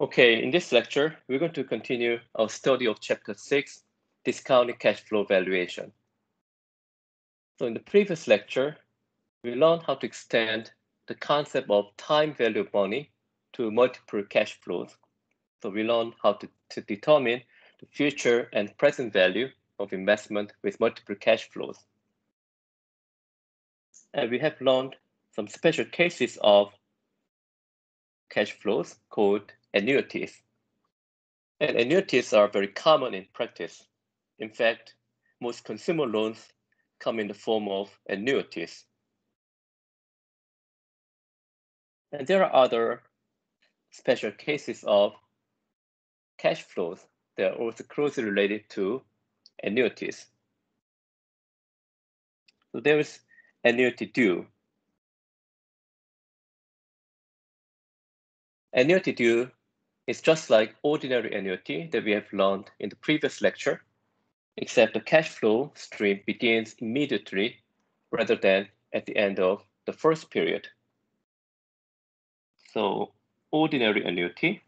Okay, in this lecture, we're going to continue our study of Chapter 6, Discounted Cash Flow Valuation. So in the previous lecture, we learned how to extend the concept of time value of money to multiple cash flows. So we learned how to determine the future and present value of investment with multiple cash flows. And we have learned some special cases of cash flows called annuities. And annuities are very common in practice. In fact, most consumer loans come in the form of annuities. And there are other special cases of cash flows that are also closely related to annuities. So there is annuity due. Annuity due is just like ordinary annuity that we have learned in the previous lecture, except the cash flow stream begins immediately rather than at the end of the first period. So ordinary annuity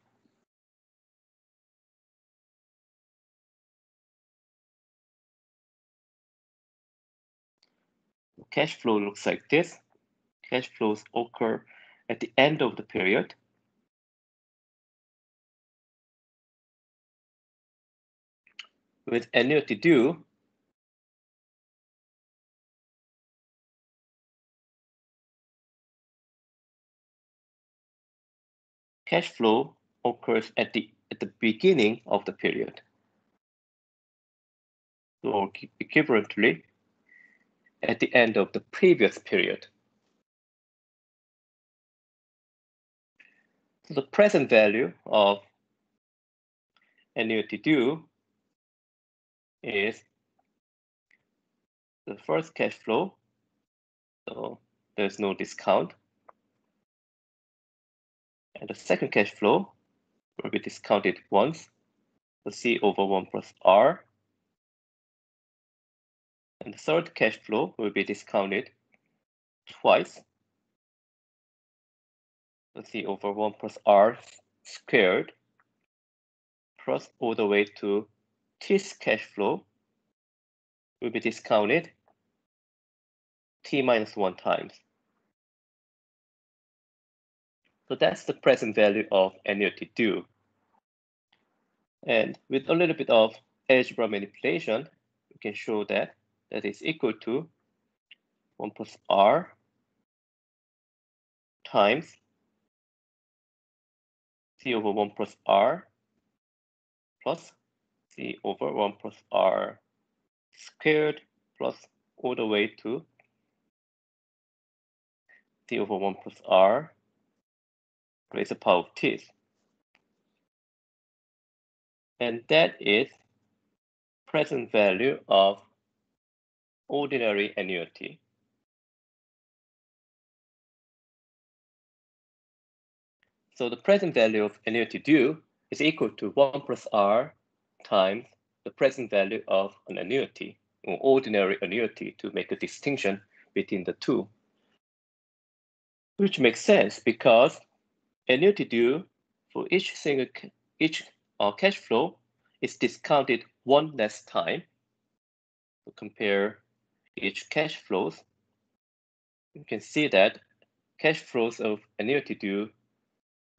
cash flow looks like this. Cash flows occur at the end of the period. With annuity due, cash flow occurs at the beginning of the period. So equivalently, at the end of the previous period. So the present value of annuity due is the first cash flow, so there's no discount. And the second cash flow will be discounted once, so C over 1 plus R. And the third cash flow will be discounted twice, so C over 1 plus R squared, plus all the way to T's cash flow will be discounted T minus 1 times. So that's the present value of annuity due. And with a little bit of algebra manipulation, we can show that is equal to 1 plus R times C over 1 plus R plus C over 1 plus R squared plus all the way to C over 1 plus R raised to the power of T. And that is present value of ordinary annuity. So the present value of annuity due is equal to 1 plus R times the present value of an annuity or ordinary annuity, to make a distinction between the two, which makes sense because annuity due for each cash flow is discounted one less time. So compare each cash flows. You can see that cash flows of annuity due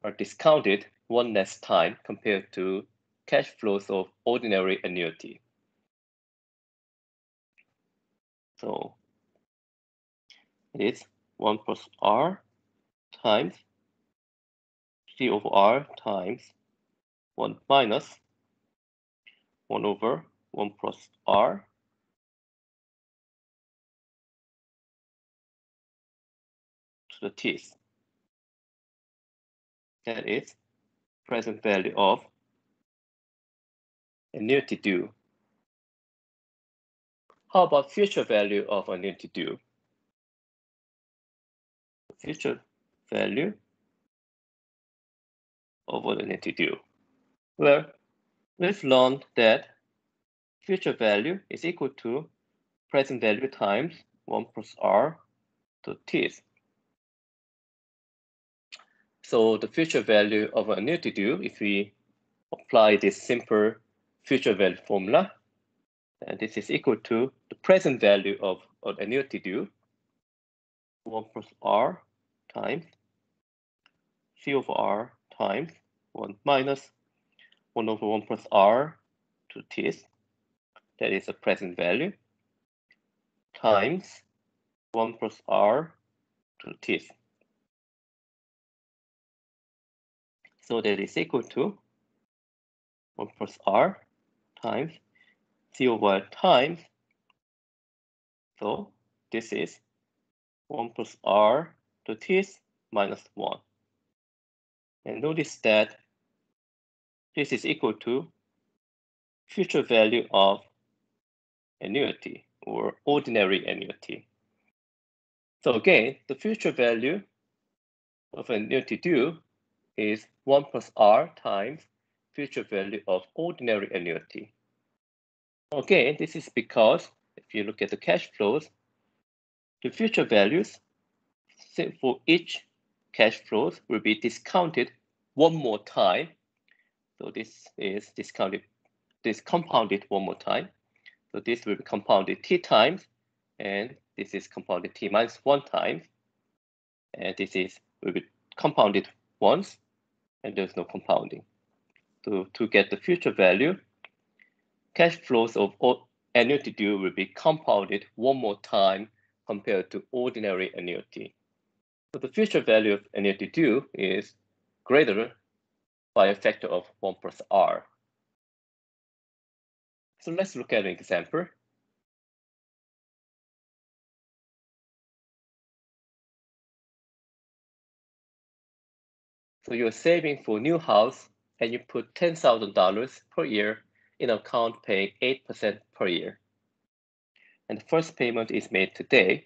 are discounted one less time compared to cash flows of ordinary annuity. So it's 1 plus R times C over R times 1 minus 1 over 1 plus R to the T's. That is present value of annuity due. How about future value of annuity due? Future value of annuity due. Well, we've learned that future value is equal to present value times 1 plus R to T. So the future value of an annuity due, if we apply this simple future value formula, and this is equal to the present value of an annuity due, 1 plus r times c over r times 1 minus 1 over 1 plus r to this, that is the present value, times 1 plus r to this. So that is equal to 1 plus r times c over times, so this is 1 plus r to this minus 1. And notice that this is equal to future value of annuity or ordinary annuity. So again, the future value of annuity due is 1 plus r times future value of ordinary annuity. Again, this is because if you look at the cash flows, the future values for each cash flows will be discounted one more time. So this is discounted, this compounded one more time. So this will be compounded t times, and this is compounded t minus 1 times, and this is will be compounded once, and there's no compounding. So to get the future value, cash flows of annuity due will be compounded one more time compared to ordinary annuity. So the future value of annuity due is greater by a factor of 1 plus r. So let's look at an example. So you're saving for a new house and you put $10,000 per year in an account paying 8% per year. And the first payment is made today.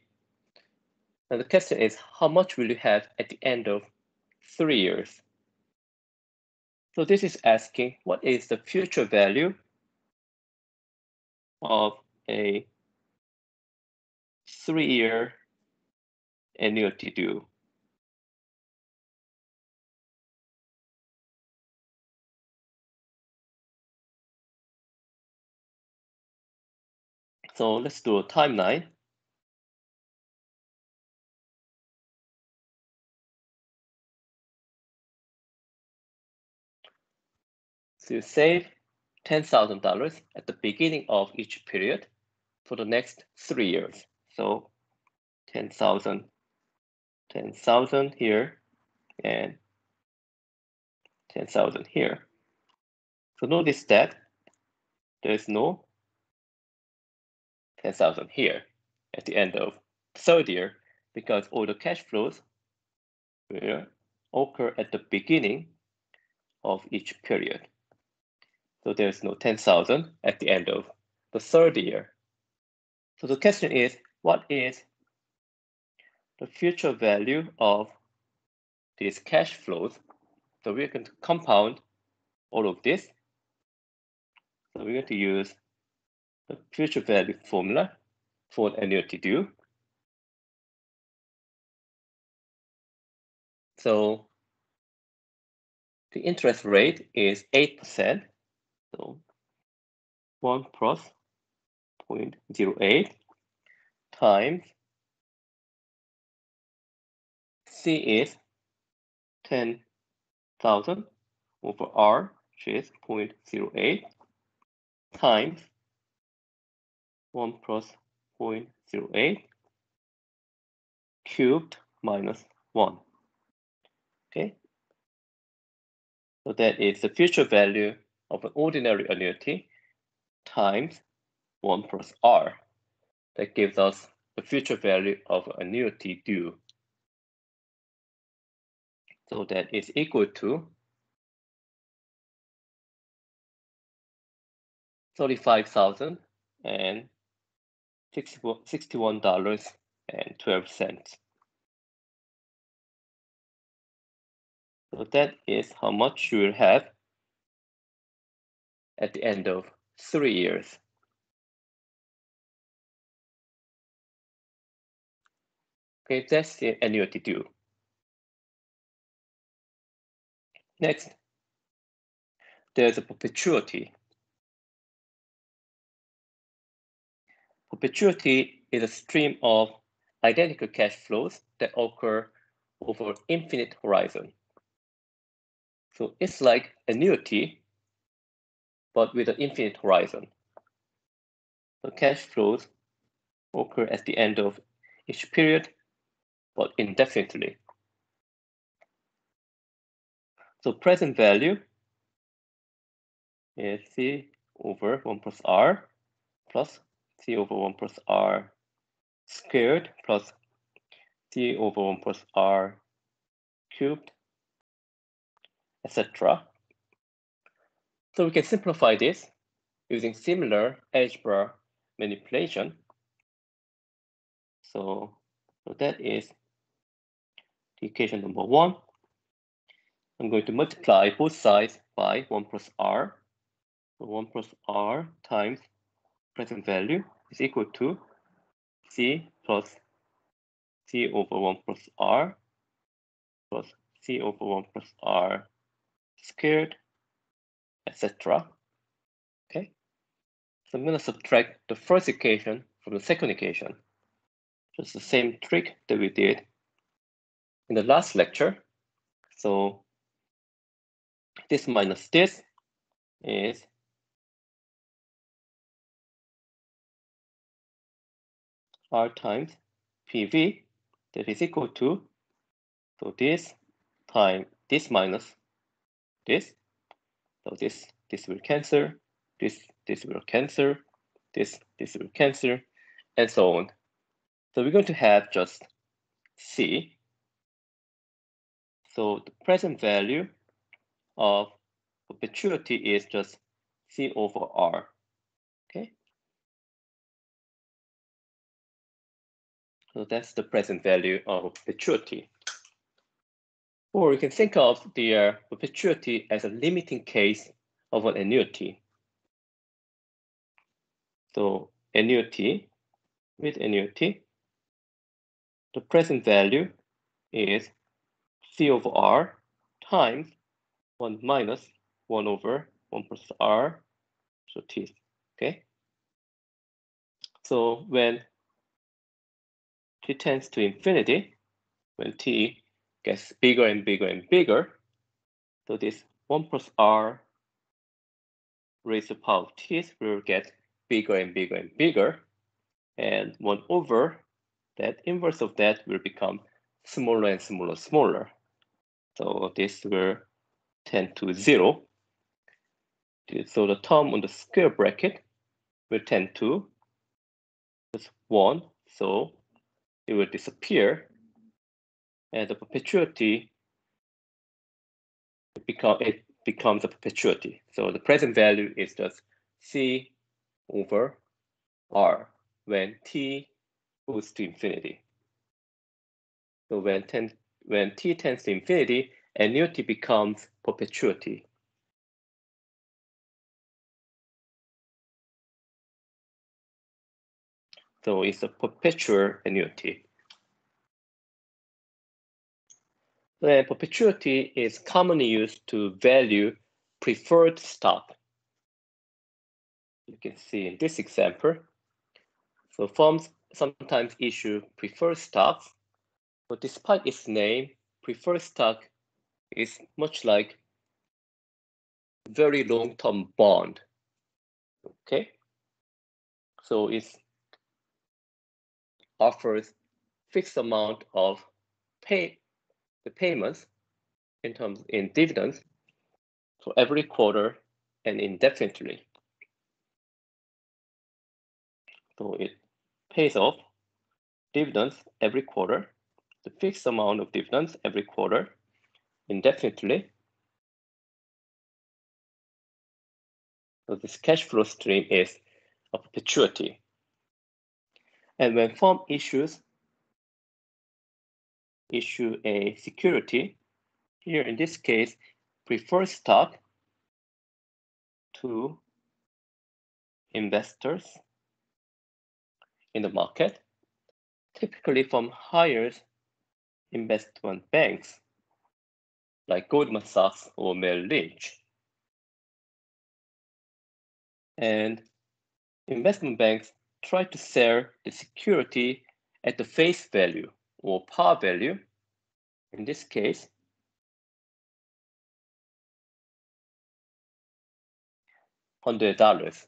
And the question is, how much will you have at the end of 3 years? So this is asking, what is the future value of a 3-year annuity due? So let's do a timeline. So you save $10,000 at the beginning of each period for the next 3 years. So 10,000, 10,000 here, and 10,000 here. So notice that there is no 10,000 here at the end of third year, because all the cash flows will occur at the beginning of each period. So there's no 10,000 at the end of the third year. So the question is, what is the future value of these cash flows? So we're going to compound all of this. So we're going to use the future value formula for annuity due. So the interest rate is 8%. So 1 plus 0.08 times C is 10,000 over R, which is 0.08 times 1 plus 0.08 cubed minus 1. Okay. So that is the future value of an ordinary annuity times 1 plus r. That gives us the future value of annuity due. So that is equal to 35,061.12. So that is how much you will have at the end of 3 years. Okay, that's the annuity due. Next, there's a perpetuity. Perpetuity is a stream of identical cash flows that occur over infinite horizon. So it's like annuity, but with an infinite horizon. The cash flows occur at the end of each period, but indefinitely. So present value is C over 1 plus R plus C over 1 plus R squared plus C over 1 plus R cubed, etc. So we can simplify this using similar algebra manipulation. So that is the equation number 1. I'm going to multiply both sides by 1 plus R. So 1 plus R times present value is equal to C plus C over 1 plus R plus C over 1 plus R squared, etc. Okay, so I'm going to subtract the first equation from the second equation. Just the same trick that we did in the last lecture. So this minus this is R times PV, that is equal to, so this times this minus this. So this will cancel, this will cancel, this will cancel, and so on. So we're going to have just C. So the present value of perpetuity is just C over R. Okay. So that's the present value of perpetuity. Or you can think of the perpetuity as a limiting case of an annuity. So annuity with annuity. The present value is C over R times 1 minus 1 over 1 plus R, so T, okay? So when T tends to infinity, when T gets bigger and bigger and bigger, so this 1 plus R raised to the power of T will get bigger and bigger and bigger, and 1 over that inverse of that will become smaller and smaller, smaller. So this will tend to 0. So the term on the square bracket will tend to just 1. So it will disappear, and the perpetuity becomes a perpetuity. So the present value is just C over R when T goes to infinity. So when T tends to infinity, annuity becomes perpetuity. So it's a perpetual annuity. Then perpetuity is commonly used to value preferred stock. You can see in this example. So firms sometimes issue preferred stocks, but despite its name, preferred stock is much like very long-term bond. Okay, so it offers fixed amount of payments in terms in dividends for every quarter and indefinitely. So it pays off dividends every quarter. The fixed amount of dividends every quarter indefinitely. So this cash flow stream is a perpetuity. And when firm issue a security, here in this case, preferred stock to investors in the market, typically from hires investment banks, like Goldman Sachs or Merrill Lynch. And investment banks try to sell the security at the face value or par value, in this case. $100.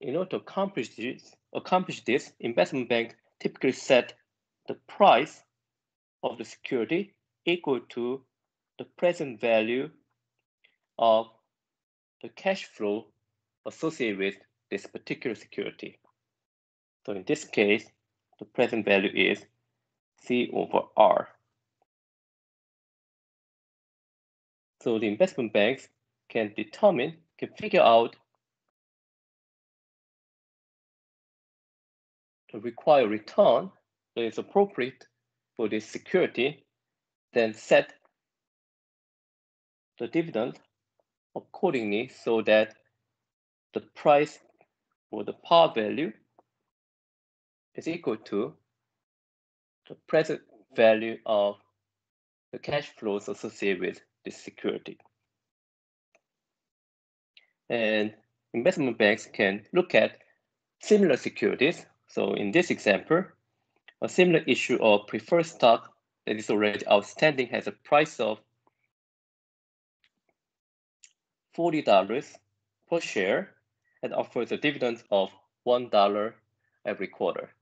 In order to accomplish this, investment bank typically set the price of the security equal to the present value of the cash flow associated with this particular security. So in this case, the present value is C/R. So the investment banks can figure out the required return that is appropriate for this security, then set the dividend accordingly so that the price or the par value is equal to the present value of the cash flows associated with this security. And investment banks can look at similar securities. So in this example, a similar issue of preferred stock that is already outstanding has a price of $40 per share and offers a dividend of $1 every quarter.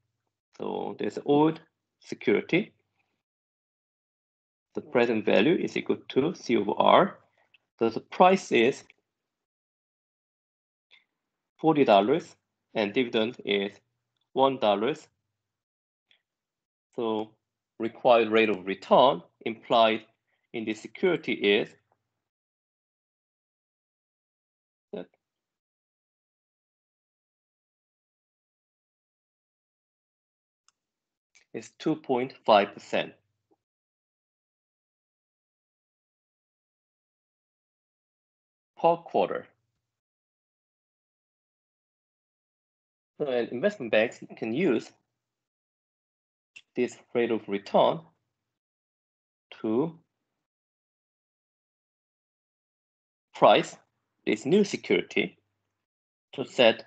So there's an old security. The present value is equal to C/R. So the price is $40 and dividend is $1. So required rate of return implied in this security is 2.5%. Per quarter. And investment banks can use this rate of return to price this new security to set.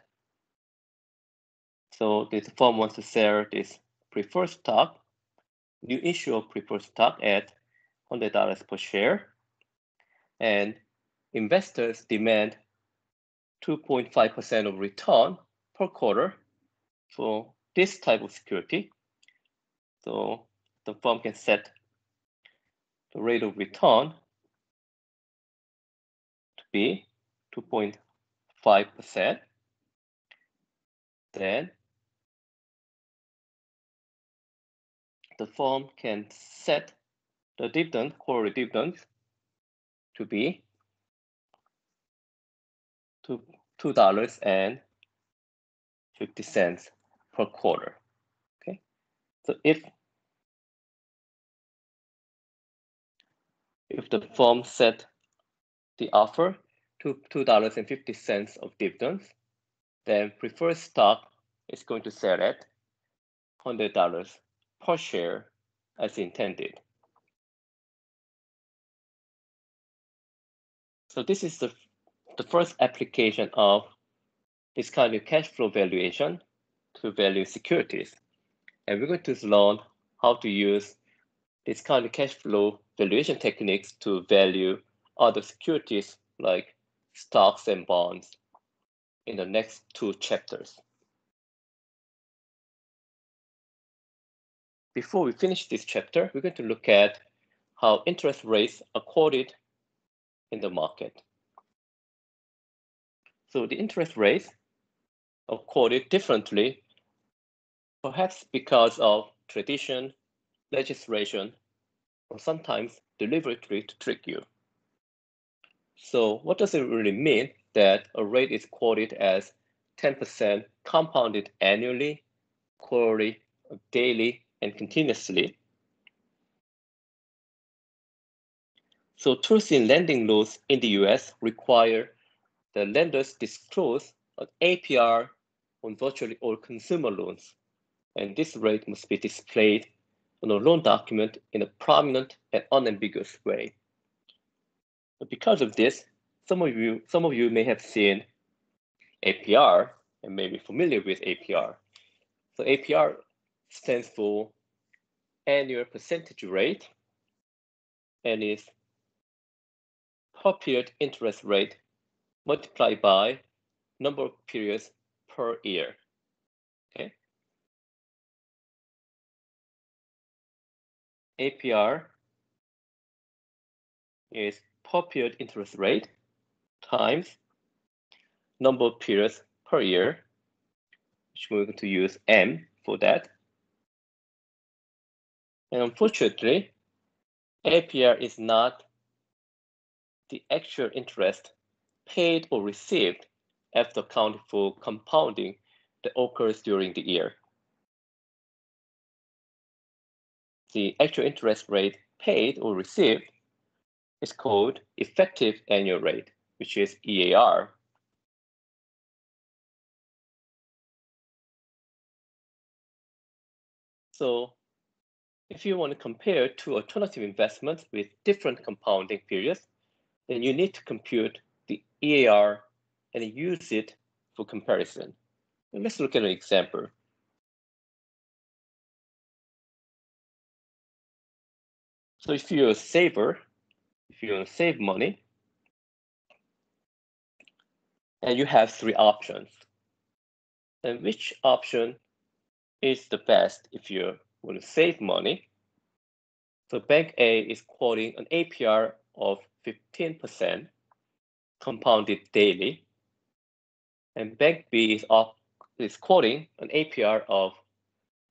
So this firm wants to sell this preferred stock, new issue of preferred stock at $100 per share, and investors demand 2.5% of return per quarter for this type of security. So the firm can set the rate of return to be 2.5%. Then the firm can set the dividend, quarterly dividend, to be $2.50 per quarter. Okay, so if the firm set the offer to $2.50 of dividends, then preferred stock is going to sell at $100 per share as intended. So this is the first application of discounted cash flow valuation to value securities. And we're going to learn how to use discounted cash flow valuation techniques to value other securities like stocks and bonds in the next two chapters. Before we finish this chapter, we're going to look at how interest rates are quoted in the market. So the interest rates are quoted differently, perhaps because of tradition, legislation, or sometimes deliberately to trick you. So what does it really mean that a rate is quoted as 10% compounded annually, quarterly, daily, and continuously? So truth in lending laws in the US require that lenders disclose an APR on virtually all consumer loans, and this rate must be displayed on the loan document in a prominent and unambiguous way. But because of this, some of you may have seen APR and may be familiar with APR. So APR stands for annual percentage rate and is per-period interest rate multiplied by number of periods per year. Okay. APR is per-period interest rate times number of periods per year, which we're going to use M for that. And unfortunately, APR is not the actual interest paid or received after accounting for compounding that occurs during the year. The actual interest rate paid or received is called effective annual rate, which is EAR. So if you want to compare two alternative investments with different compounding periods, then you need to compute the EAR and use it for comparison. And let's look at an example. So if you're a saver, if you want to save money, and you have three options, then which option is the best if you want to save money? So Bank A is quoting an APR of 15% compounded daily, and Bank B is quoting an APR of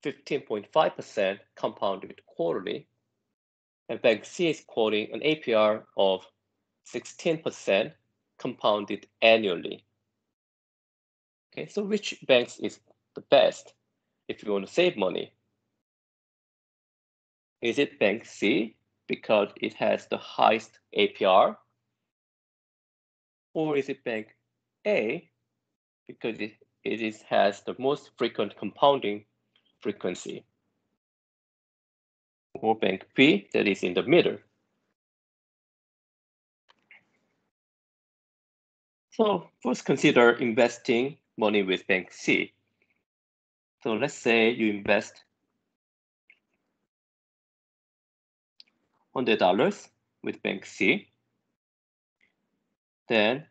15.5% compounded quarterly, and Bank C is quoting an APR of 16% compounded annually. Okay, so which banks is the best if you want to save money? Is it Bank C because it has the highest APR? Or is it Bank A because it has the most frequent compounding frequency? Or Bank B that is in the middle? So first consider investing money with Bank C. So let's say you invest $100 with Bank C. Then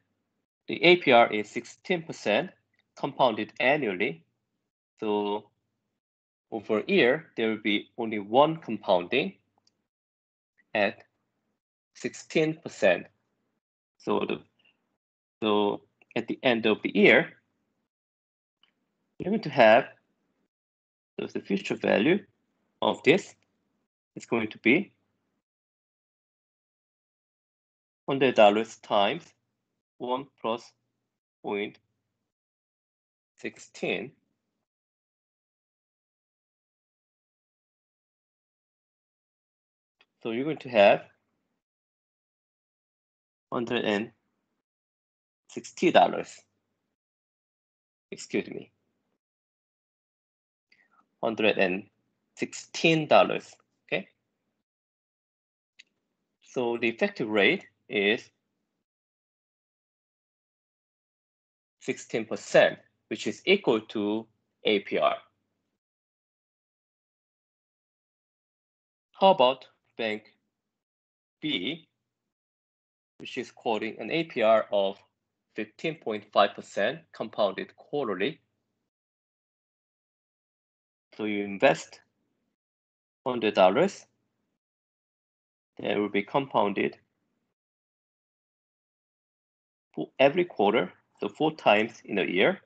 the APR is 16% compounded annually. So over a year, there will be only one compounding at 16%. So at the end of the year, you're going to have the future value of this is going to be $100 times 1 plus 0.16. So you're going to have $160. Excuse me. $116. Okay. So the effective rate is 16%, which is equal to APR. How about Bank B, which is quoting an APR of 15.5% compounded quarterly? So you invest $100, that will be compounded for every quarter, so 4 times in a year.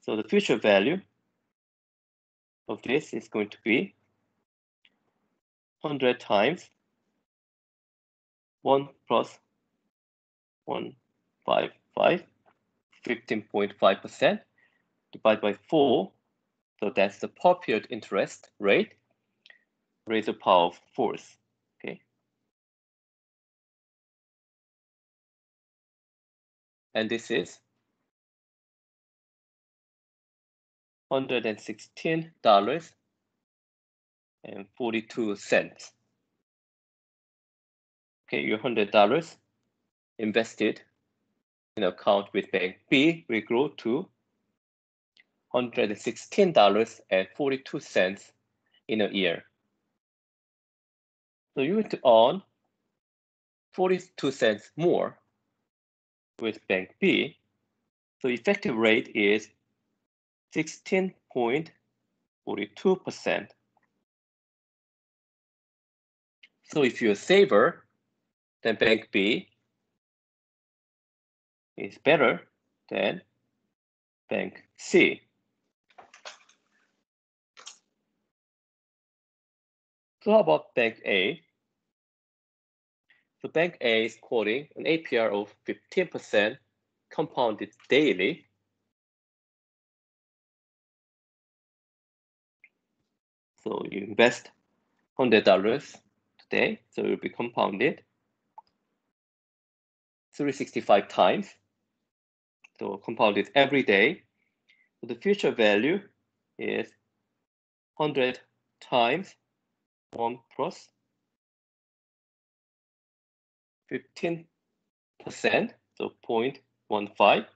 So the future value of this is going to be 100 times 1 plus 155, 15.5%. Divided by 4, so that's the per period interest rate raised to the power of 4th. Okay. And this is $116.42. Okay, your $100 invested in account with bank B will grow to $116.42 in a year. So you would earn 42 cents more with bank B. So effective rate is 16.42%. So if you're a saver, then bank B is better than bank C. So how about bank A? So bank A is quoting an APR of 15% compounded daily. So you invest $100 today, so it will be compounded 365 times. So compounded every day. So the future value is 100 times 1 plus 15%, so 0.15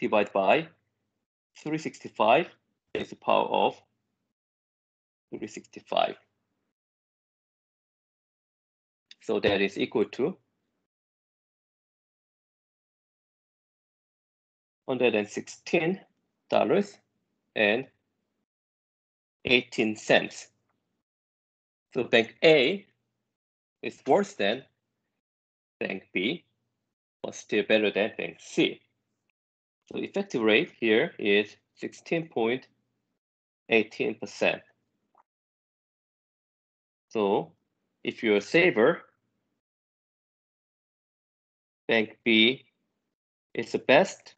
divided by 365 is the power of 365. So that is equal to $116.18. So bank A is worse than bank B, but still better than bank C. So effective rate here is 16.18%. So if you're a saver, bank B is the best.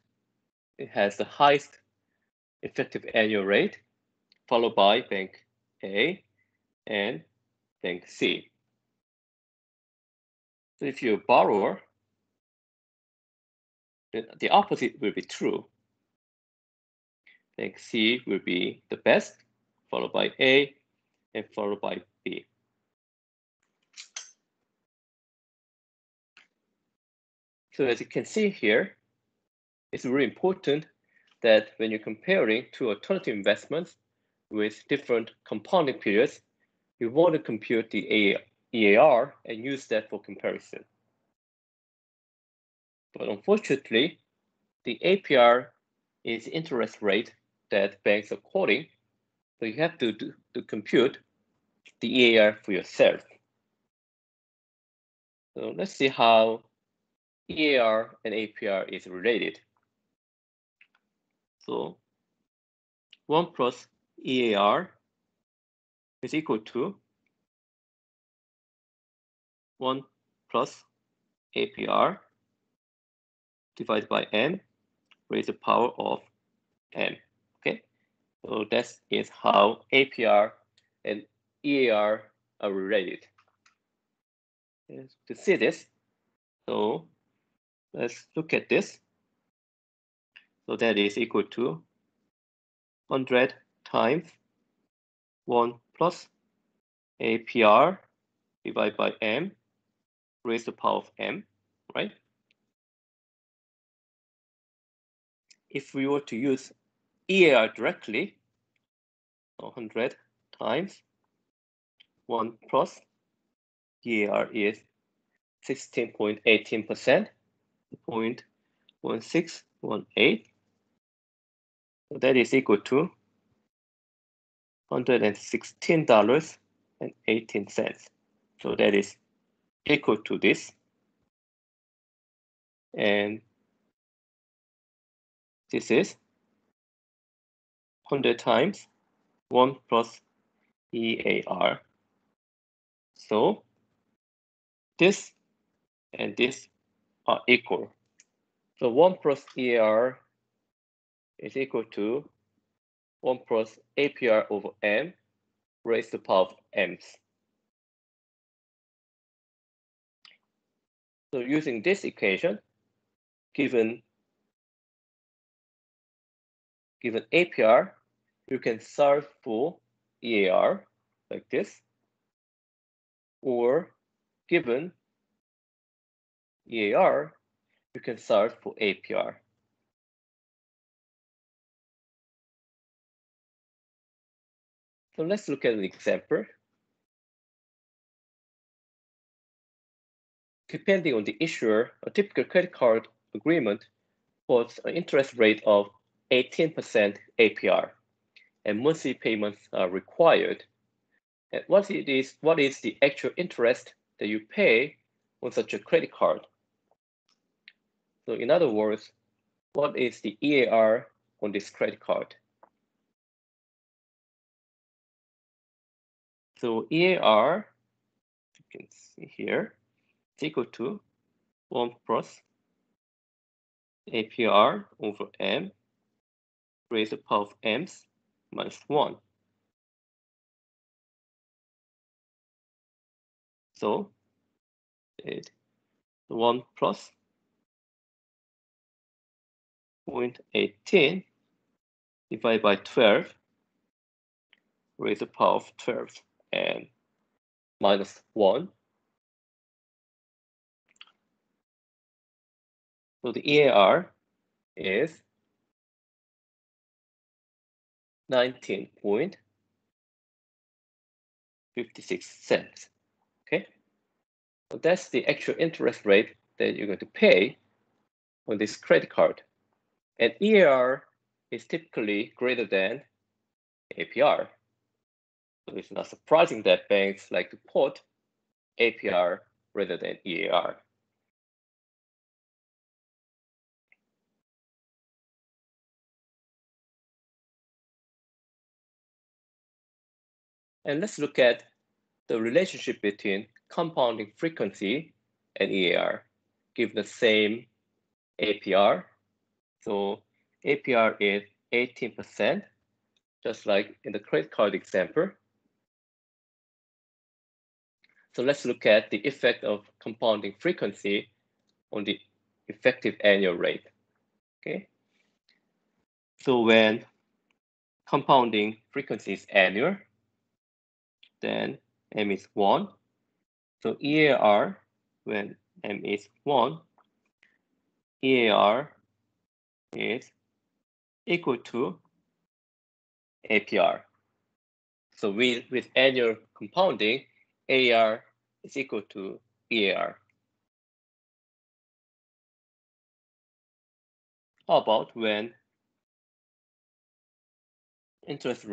It has the highest effective annual rate, followed by bank A and bank C. So if you're a borrower, the opposite will be true. Bank C will be the best, followed by A and followed by B. So as you can see here, it's really important that when you're comparing two alternative investments with different compounding periods, you want to compute the EAR and use that for comparison. But unfortunately, the APR is interest rate that banks are quoting, so you have to compute the EAR for yourself. So let's see how EAR and APR is related. So 1 plus EAR is equal to 1 plus APR divided by n raised to the power of n. Okay, so that is how APR and EAR are related. And to see this, so let's look at this. So that is equal to 100 times 1 plus APR divided by m raised to the power of m, right? If we were to use EAR directly, 100 times 1 plus EAR is 16.18%, 0.1618. So that is equal to $116.18. So that is equal to this. And this is 100 times 1 plus EAR. So this and this are equal. So 1 plus EAR is equal to 1 plus APR over m raised to the power of m's. So using this equation, given given APR, you can solve for EAR like this, or given EAR, you can solve for APR. So let's look at an example. Depending on the issuer, a typical credit card agreement quotes an interest rate of 18% APR, and monthly payments are required. And what is the actual interest that you pay on such a credit card? So in other words, what is the EAR on this credit card? So EAR, you can see here, is equal to 1 plus APR over M raised to the power of M's minus 1. So it's 1 plus 0.18 divided by 12 raised to the power of 12 and minus 1. So the EAR is 19.56 cents. Okay, so that's the actual interest rate that you're going to pay on this credit card, and EAR is typically greater than APR. So it's not surprising that banks like to quote APR rather than EAR. And let's look at the relationship between compounding frequency and EAR, given the same APR. So APR is 18%, just like in the credit card example. So let's look at the effect of compounding frequency on the effective annual rate. Okay. So when compounding frequency is annual, then M is 1. So EAR, when M is 1, EAR is equal to APR. So with annual compounding, AR is equal to EAR. How about when interests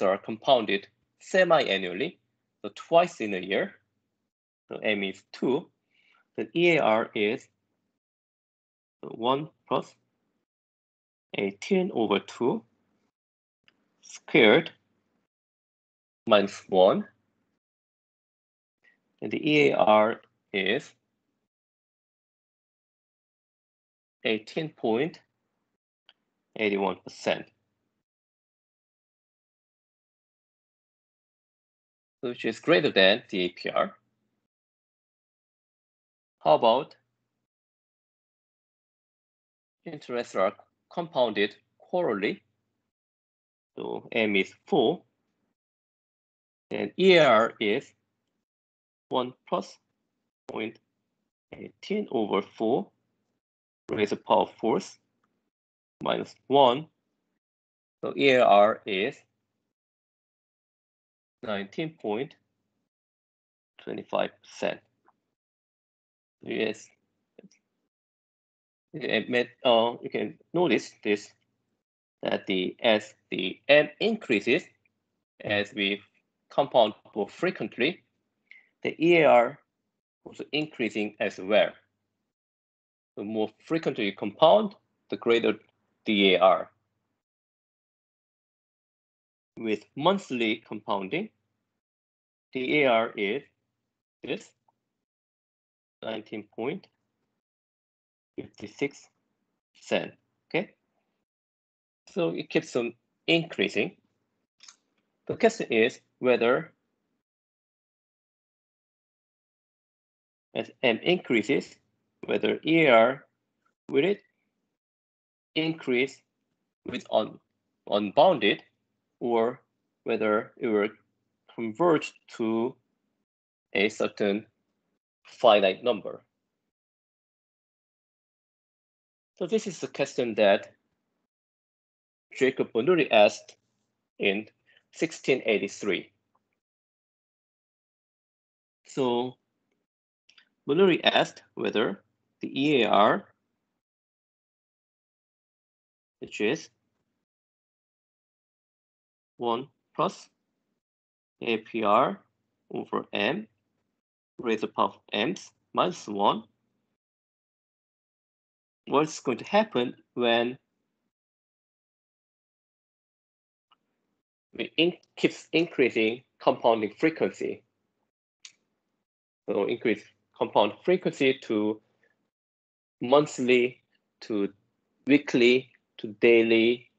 are compounded semi-annually, so twice in a year, so M is 2, then EAR is 1 plus 18 over 2 squared minus 1, and the EAR is 18.81%. Which is greater than the APR. How about interests are compounded quarterly? So M is 4, and EAR is 1 plus 0.18 over 4 raised to the power of 4 minus 1. So EAR is 19.25%. Yes, you can notice this, that as the M increases, as we compound more frequently, the EAR also increasing as well. The more frequently you compound, the greater the EAR. With monthly compounding, the EAR is this 19.56 cents. Okay, so it keeps on increasing. The question is whether as M increases, whether EAR will it increase with unbounded or whether it will converge to a certain finite number. So this is the question that Jacob Bernoulli asked in 1683. So Bernoulli asked whether the EAR, which is 1 plus APR over m raised to the power of m minus 1, what's going to happen when we keeps increasing compounding frequency. So increase compound frequency to monthly, to weekly, to daily,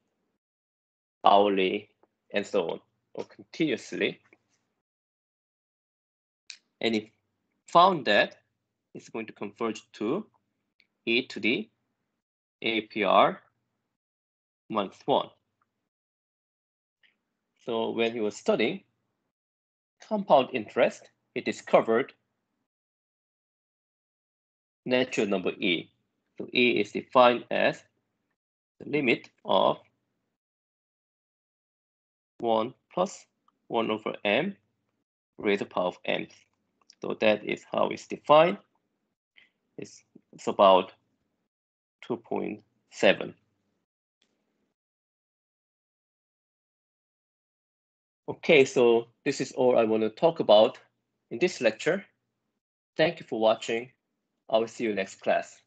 hourly, and so on, or continuously. And it found that it's going to converge to e to the APR minus 1. So when he was studying compound interest, he discovered natural number e. So e is defined as the limit of 1 plus 1 over m raised to the power of m. So that is how it's defined. It's about 2.7. Okay, so this is all I want to talk about in this lecture. Thank you for watching. I will see you next class.